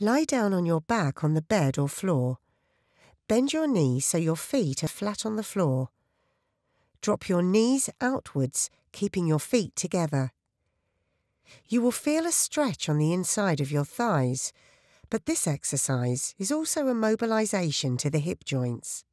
Lie down on your back on the bed or floor. Bend your knees so your feet are flat on the floor. Drop your knees outwards, keeping your feet together. You will feel a stretch on the inside of your thighs, but this exercise is also a mobilisation to the hip joints.